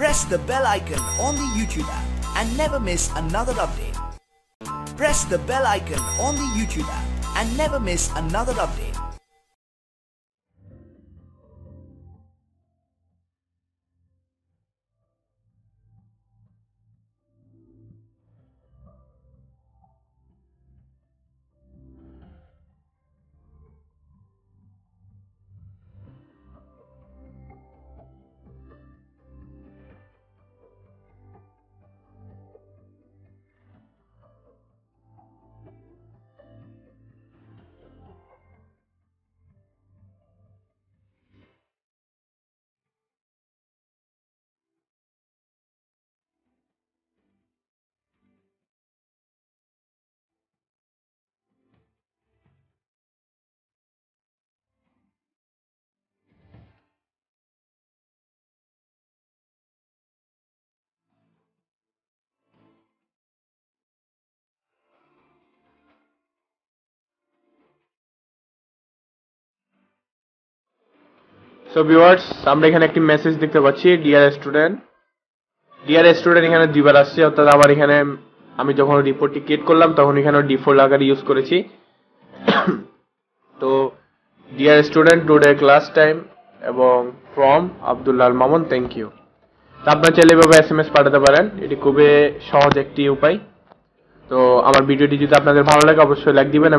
Press the bell icon on the YouTube app and never miss another update. Press the bell icon on the YouTube app and never miss another update. So viewers, আমরা এখানে একটি message দেখতে পাচ্ছি dear student এখানে দুইবার আসছে। অর্থাৎ আমার এখানে আমি যখন রিপোর্টটি ক্রিয়েট করলাম তখন এখানে ডিফল্ট আকারে ইউজ করেছি। তো dear student, today class time এবং from Abdullah Mamun, thank you. তো আপনারা চাইলে এভাবে SMS পাঠাতে পারেন, এটি খুবই সহজ একটি উপায়। তো আমার ভিডিওটি যদি আপনাদের ভালো লাগে অবশ্যই লাইক দিবেন।